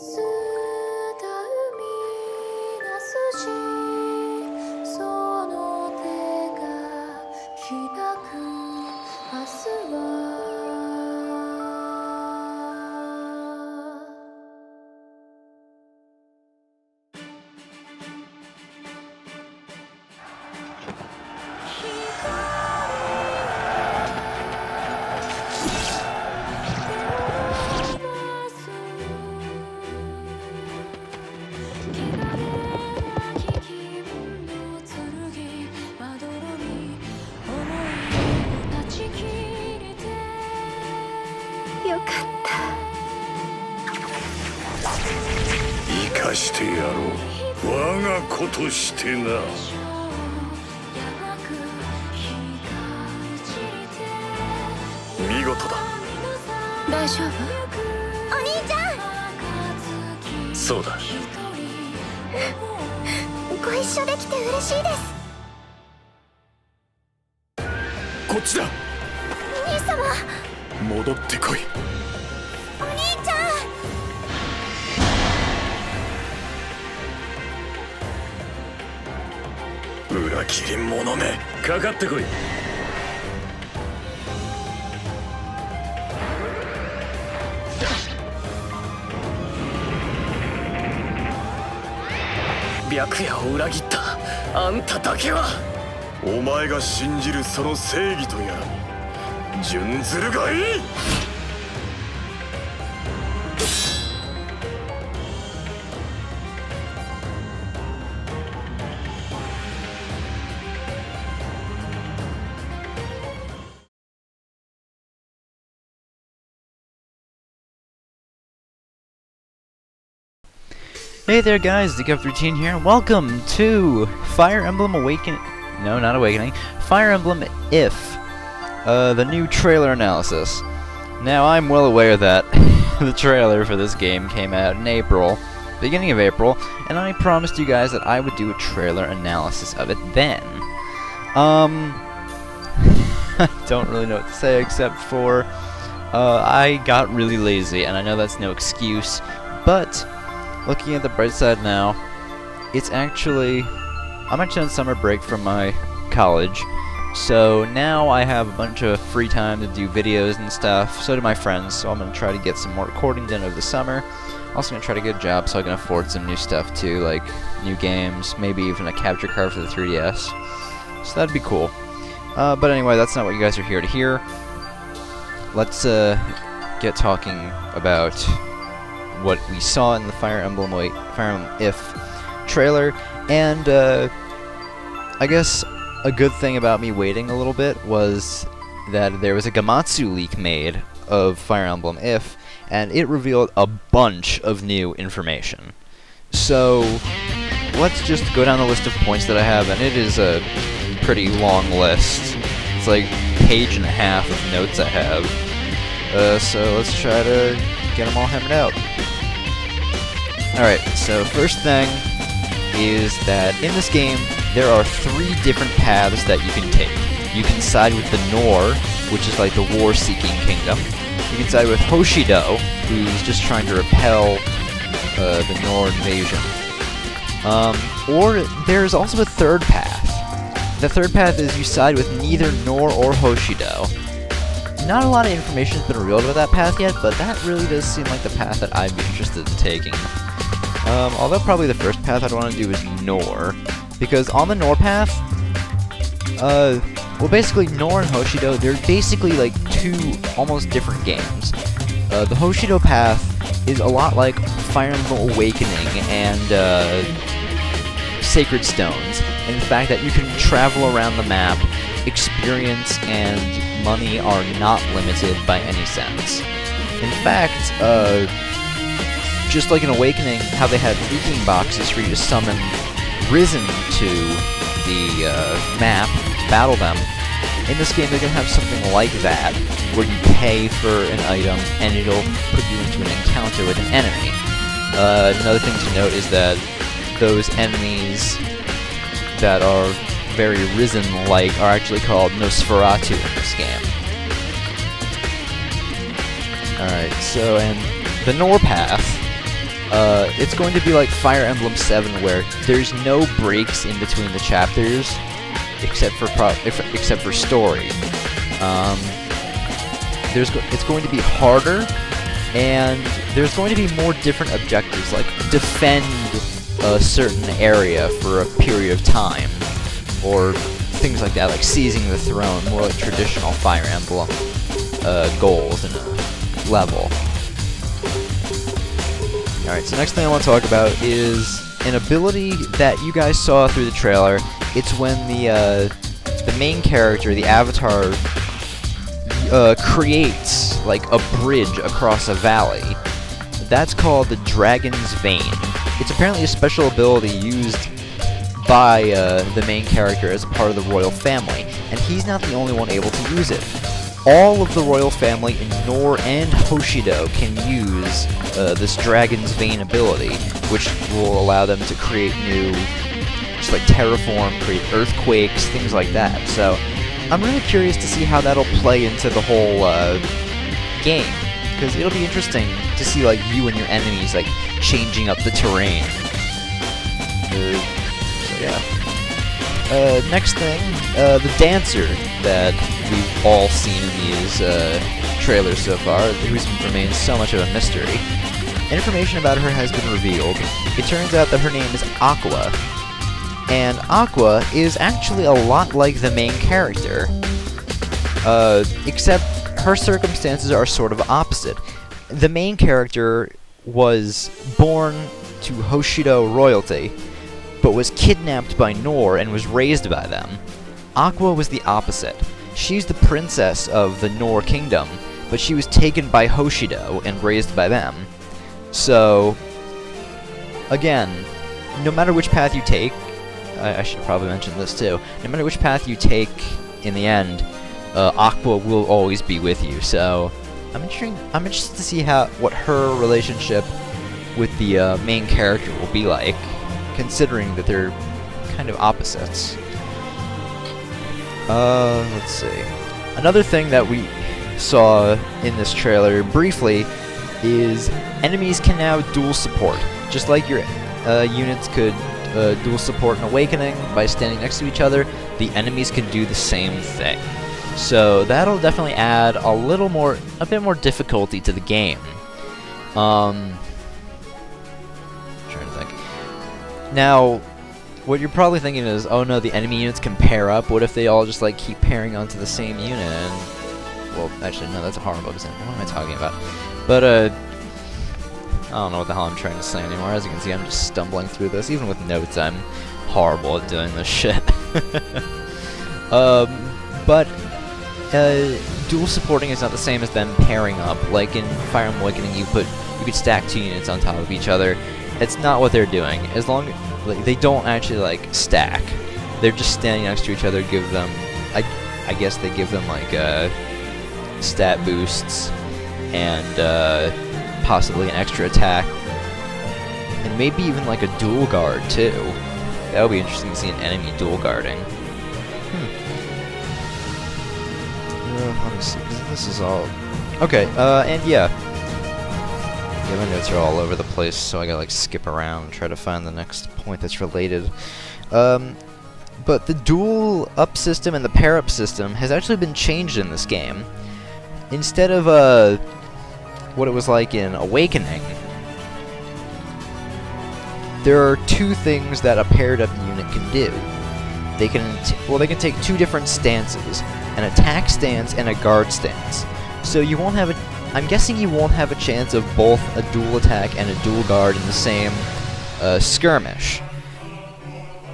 してな。 見事だ。大丈夫？お兄ちゃん。そうだ。ご一緒できて嬉しいです。こっちだ。兄様。戻ってこい。お兄ちゃん。 裏切り者め、かかってこい。白夜を裏切ったあんただけは、お前が信じるその正義とやら準ずるがいい。Hey there guys, Dekov13 here. Welcome to Fire Emblem Awakening. No, not Awakening. Fire Emblem If. The new trailer analysis. Now, I'm well aware that the trailer for this game came out in April, beginning of April, and I promised you guys that I would do a trailer analysis of it then. I don't really know what to say except for I got really lazy, and I know that's no excuse, but looking at the bright side now, it's actually... I'm actually on summer break from my college, so now I have a bunch of free time to do videos and stuff, so do my friends, so I'm going to try to get some more recordings in over the summer. Also going to try to get a job so I can afford some new stuff too, like new games, maybe even a capture card for the 3DS, so that'd be cool. But anyway, that's not what you guys are here to hear. Let's get talking about what we saw in the Fire Emblem If trailer, and I guess a good thing about me waiting a little bit was that there was a Gamatsu leak made of Fire Emblem If, and it revealed a bunch of new information. So let's just go down the list of points that I have, and it is a pretty long list. It's like a page and a half of notes I have. So let's try to get them all hammered out. Alright, so first thing is that in this game, there are three different paths that you can take. You can side with the Nohr, which is like the war-seeking kingdom. You can side with Hoshido, who's just trying to repel the Nohr invasion. Or there's also a third path. The third path is you side with neither Nohr or Hoshido. Not a lot of information has been revealed about that path yet, but that really does seem like the path that I'd be interested in taking. Although probably the first path I'd want to do is Nohr, because on the Nohr path, well basically Nohr and Hoshido, they're basically like two almost different games. The Hoshido path is a lot like Fire Emblem Awakening and Sacred Stones, in the fact that you can travel around the map, experience and money are not limited by any sense. In fact, just like in Awakening, how they had leaking boxes for you to summon Risen to the map to battle them, in this game they're going to have something like that, where you pay for an item and it'll put you into an encounter with an enemy. Another thing to note is that those enemies that are very Risen-like are actually called Nosferatu in this game. Alright, so, and the Nohr path it's going to be like Fire Emblem 7, where there's no breaks in between the chapters, except for story. It's going to be harder, and there's going to be more different objectives, like defend a certain area for a period of time, or things like that, like seizing the throne, more like traditional Fire Emblem goals in a level. Alright, so next thing I want to talk about is an ability that you guys saw through the trailer. It's when the main character, the avatar, creates like a bridge across a valley. That's called the Dragon's Vein. It's apparently a special ability used by the main character as part of the royal family, and he's not the only one able to use it. All of the royal family in Nohr and Hoshido can use this Dragon's Vein ability, which will allow them to create new, just like terraform, create earthquakes, things like that. So I'm really curious to see how that'll play into the whole game, because it'll be interesting to see like you and your enemies like changing up the terrain. Next thing, the dancer that we've all seen in these trailers so far, who remains so much of a mystery. Information about her has been revealed. It turns out that her name is Aqua, and Aqua is actually a lot like the main character, except her circumstances are sort of opposite. The main character was born to Hoshido royalty, but was kidnapped by Nohr and was raised by them. Aqua was the opposite. She's the princess of the Nohr kingdom, but she was taken by Hoshido and raised by them. So, again, no matter which path you take, I should probably mention this too, no matter which path you take in the end, Aqua will always be with you, so I'm interested to see what her relationship with the main character will be like, considering that they're kind of opposites. Let's see. Another thing that we saw in this trailer briefly is enemies can now dual support. Just like your units could dual support in Awakening by standing next to each other, the enemies can do the same thing. So that'll definitely add a bit more difficulty to the game. Now, what you're probably thinking is, oh no, the enemy units can pair up, what if they all just like keep pairing onto the same unit? And, well, actually, no, that's a horrible example. What am I talking about? But, I don't know what the hell I'm trying to say anymore. As you can see, I'm just stumbling through this. Even with notes, I'm horrible at doing this shit. Dual supporting is not the same as them pairing up. Like in Fire Emblem Awakening, you could stack two units on top of each other. It's not what they're doing. As long as, like, they don't actually like stack, they're just standing next to each other. Give them, I guess they give them like stat boosts and possibly an extra attack, and maybe even like a dual guard too. That would be interesting to see an enemy dual guarding. Let me see, 'cause this is all okay. And yeah. Yeah, my notes are all over the place, so I gotta like skip around and try to find the next point that's related. But the dual up system and the pair up system has actually been changed in this game. Instead of what it was like in Awakening, there are two things that a paired up unit can do. They can they can take two different stances: an attack stance and a guard stance. So you won't have a I'm guessing you won't have a chance of both a dual attack and a dual guard in the same skirmish.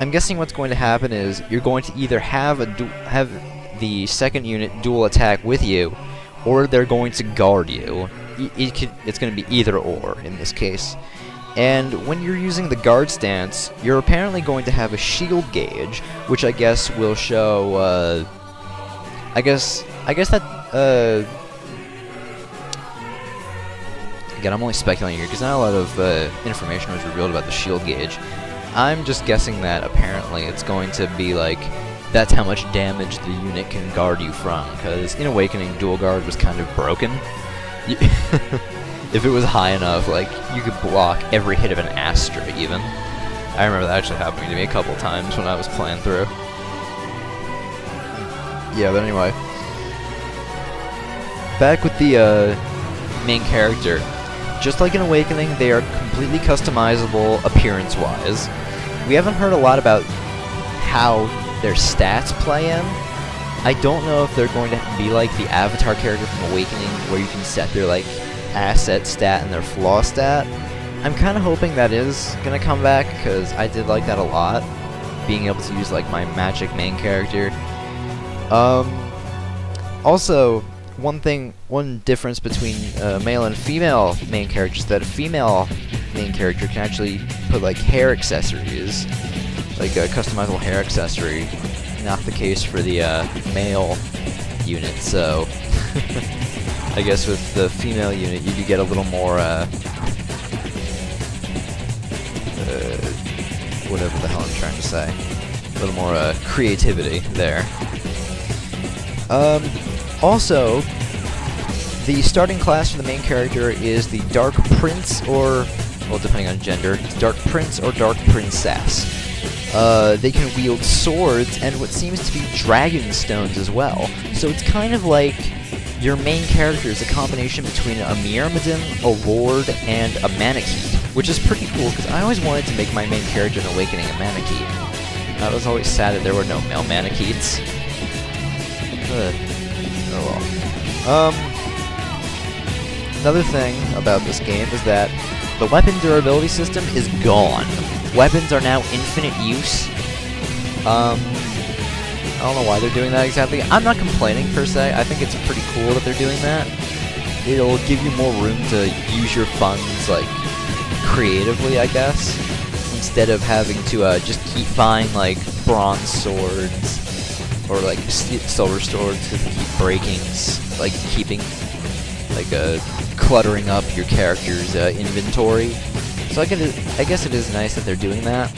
I'm guessing what's going to happen is you're going to either have the second unit dual attack with you, or they're going to guard you. It's going to be either or in this case. And when you're using the guard stance, you're apparently going to have a shield gauge, which I guess will show. I guess that. Again, I'm only speculating here because not a lot of information was revealed about the shield gauge. I'm just guessing that apparently it's going to be like that's how much damage the unit can guard you from, because in Awakening, dual guard was kind of broken. if it was high enough, like, you could block every hit of an Astra, even. I remember that actually happening to me a couple times when I was playing through. Yeah, but anyway. Back with the main character. Just like in Awakening, they are completely customizable appearance-wise. We haven't heard a lot about how their stats play in. I don't know if they're going to be like the Avatar character from Awakening, where you can set their, like, asset stat and their flaw stat. I'm kind of hoping that is going to come back, because I did like that a lot, being able to use, like, my magic main character. Also, one difference between male and female main characters is that a female main character can actually put, like, hair accessories, like a customizable hair accessory. Not the case for the male unit, so I guess with the female unit you could get a little more whatever the hell I'm trying to say, a little more creativity there. Also, the starting class for the main character is the Dark Prince, or, well, depending on gender, it's Dark Prince or Dark Princess. They can wield swords and what seems to be dragon stones as well. So it's kind of like your main character is a combination between a Myrmidon, a Lord, and a Manakete, which is pretty cool because I always wanted to make my main character in Awakening a Manakete. I was always sad that there were no male Manaketes. Oh well. Another thing about this game is that the weapon durability system is gone. Weapons are now infinite use. I don't know why they're doing that exactly. I'm not complaining per se. I think it's pretty cool that they're doing that. It'll give you more room to use your funds, like, creatively, I guess, instead of having to just keep buying, like, bronze swords or, like, silver swords because they keep breaking, like, keeping, like, cluttering up your character's inventory. So I guess it is nice that they're doing that.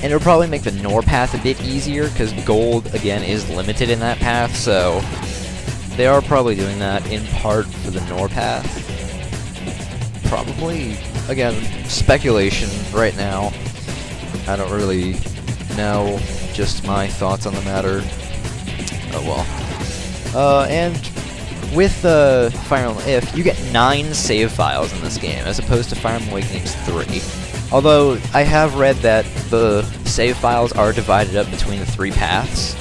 And it'll probably make the Nohr path a bit easier, because gold, again, is limited in that path, so they are probably doing that in part for the Nohr path. Probably. Again, speculation right now. I don't really know, just my thoughts on the matter. Oh well. And with Fire Emblem If, you get 9 save files in this game, as opposed to Fire Emblem Awakening's 3. Although, I have read that the save files are divided up between the 3 paths.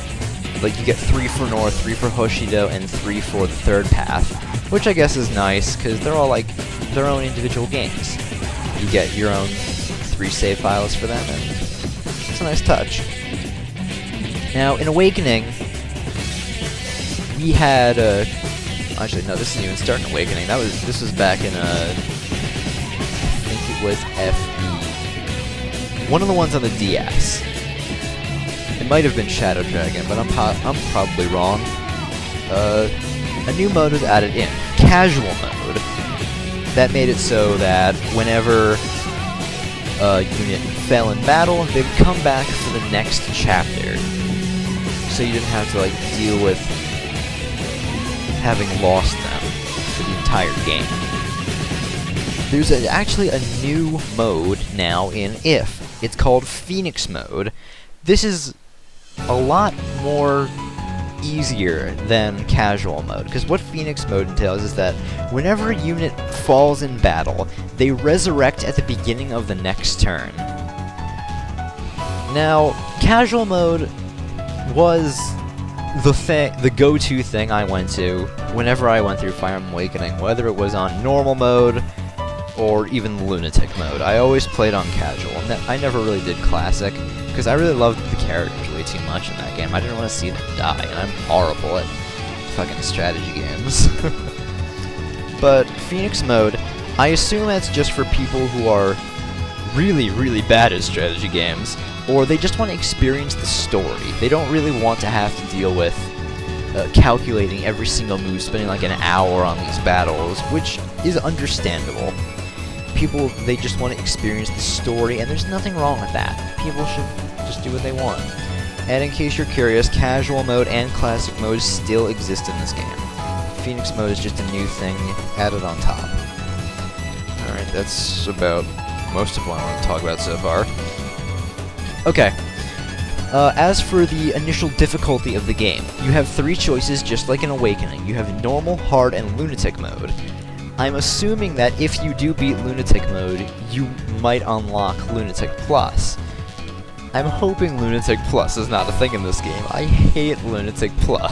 Like, you get 3 for Nohr, 3 for Hoshido, and 3 for the 3rd path. Which I guess is nice, because they're all, like, their own individual games. You get your own 3 save files for them, and it's a nice touch. Now, in Awakening, we had a... Actually, no, this isn't even starting Awakening. This was back in I think it was FE. One of the ones on the DS. It might have been Shadow Dragon, but I'm probably wrong. A new mode was added in, Casual Mode. That made it so that whenever a unit fell in battle, they would come back to the next chapter. So you didn't have to, like, deal with having lost them for the entire game. There's actually a new mode now in If. It's called Phoenix Mode. This is a lot more easier than Casual Mode, because what Phoenix Mode entails is that whenever a unit falls in battle, they resurrect at the beginning of the next turn. Now, Casual Mode was the go-to thing I went to whenever I went through Fire Emblem Awakening, whether it was on normal mode or even lunatic mode. I always played on casual, and I never really did classic, because I really loved the characters way too much in that game. I didn't want to see them die, and I'm horrible at fucking strategy games. But Phoenix Mode, I assume that's just for people who are really, really bad at strategy games, or they just want to experience the story. They don't really want to have to deal with calculating every single move, spending like an hour on these battles, which is understandable. People, they just want to experience the story, and there's nothing wrong with that. People should just do what they want. And in case you're curious, Casual Mode and Classic Mode still exist in this game. Phoenix Mode is just a new thing added on top. right, that's about most of what I want to talk about so far. Okay. As for the initial difficulty of the game, you have three choices just like in Awakening. You have Normal, Hard, and Lunatic Mode. I'm assuming that if you do beat Lunatic Mode, you might unlock Lunatic Plus. I'm hoping Lunatic Plus is not a thing in this game. I hate Lunatic Plus.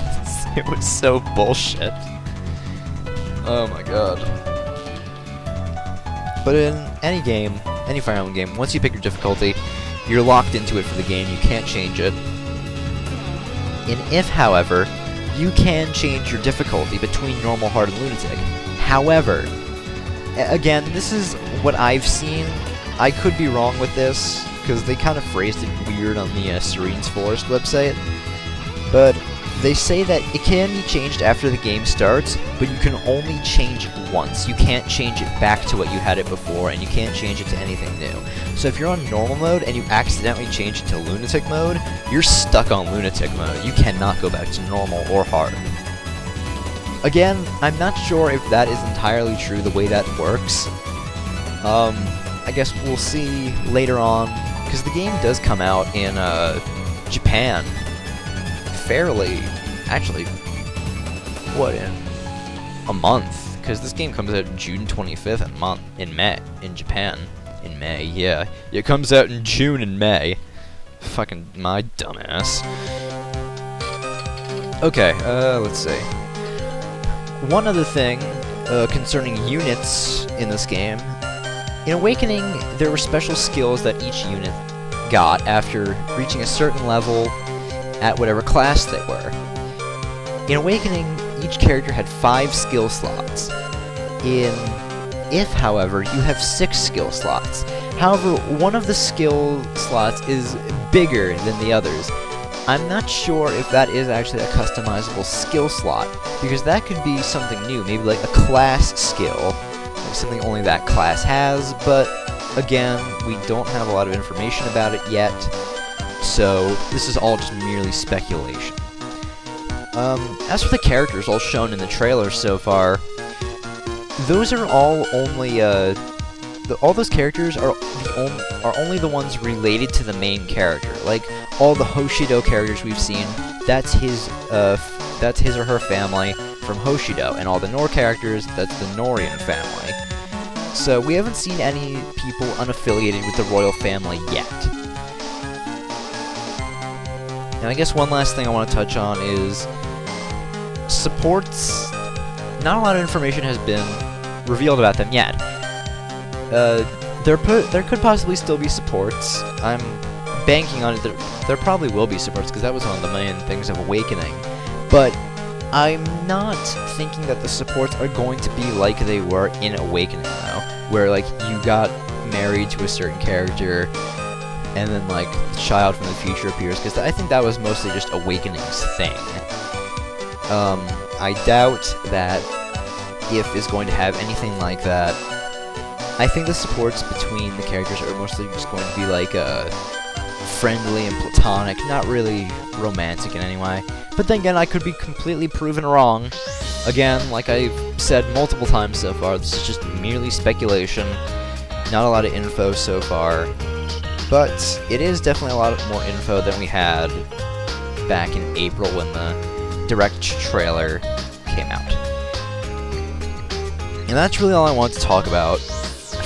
It was so bullshit. Oh my god. But in any game, any Fire Emblem game, once you pick your difficulty, you're locked into it for the game, you can't change it. In If, however, you can change your difficulty between Normal, Hard, and Lunatic. However, again, this is what I've seen. I could be wrong with this, because they kind of phrased it weird on the Serenes Forest website. But they say that it can be changed after the game starts, but you can only change it once. You can't change it back to what you had it before, and you can't change it to anything new. So if you're on Normal Mode and you accidentally change it to Lunatic Mode, you're stuck on Lunatic Mode. You cannot go back to Normal or Hard. Again, I'm not sure if that is entirely true the way that works. I guess we'll see later on, because the game does come out in Japan fairly, actually, what, in a month? Because this game comes out June 25th in May, yeah. It comes out in June and May. Fucking my dumbass. Okay, let's see. One other thing concerning units in this game. In Awakening, there were special skills that each unit got after reaching a certain level at whatever class they were. In Awakening, each character had 5 skill slots. In If, however, you have 6 skill slots. However, one of the skill slots is bigger than the others. I'm not sure if that is actually a customizable skill slot, because that could be something new, maybe like a class skill, like something only that class has, but again, we don't have a lot of information about it yet, so this is all just merely speculation. As for the characters all shown in the trailer so far, those are all only, all those characters are only the ones related to the main character. Like, all the Hoshido characters we've seen, that's his or her family from Hoshido, and all the Nohr characters, that's the Norian family. So we haven't seen any people unaffiliated with the royal family yet. And I guess one last thing I want to touch on is supports. Not a lot of information has been revealed about them yet. There could possibly still be supports. I'm banking on it that there probably will be supports, because that was one of the main things of Awakening. But I'm not thinking that the supports are going to be like they were in Awakening, though, where, like, you got married to a certain character, and then, like, the child from the future appears, because I think that was mostly just Awakening's thing. I doubt that If is going to have anything like that. I think the supports between the characters are mostly just going to be like friendly and platonic, not really romantic in any way. But then again, I could be completely proven wrong. Again, like I've said multiple times so far, this is just merely speculation. Not a lot of info so far. But it is definitely a lot more info than we had back in April when the direct trailer came out. And that's really all I want to talk about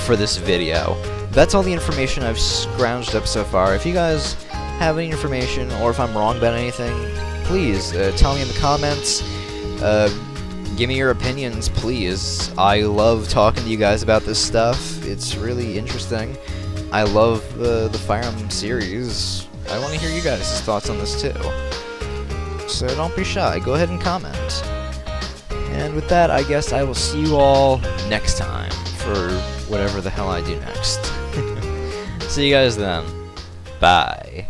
for this video. That's all the information I've scrounged up so far. If you guys have any information, or if I'm wrong about anything, please tell me in the comments. Give me your opinions, please. I love talking to you guys about this stuff. It's really interesting. I love the Fire Emblem series. I want to hear you guys' thoughts on this too. So don't be shy. Go ahead and comment. And with that, I guess I will see you all next time for whatever the hell I do next. See you guys then. Bye.